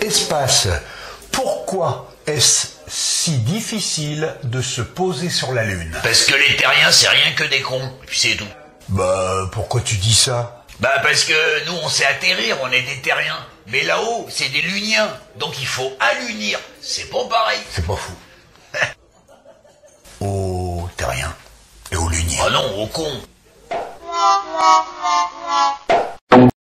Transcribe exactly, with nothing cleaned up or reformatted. Espace. Pourquoi est-ce si difficile de se poser sur la Lune? Parce que les terriens, c'est rien que des cons, et puis c'est tout. Bah, pourquoi tu dis ça? Bah, parce que nous, on sait atterrir, on est des terriens. Mais là-haut, c'est des luniens, donc il faut allunir. C'est pas pareil. C'est pas fou. Aux terriens et aux luniens. Ah non, aux cons.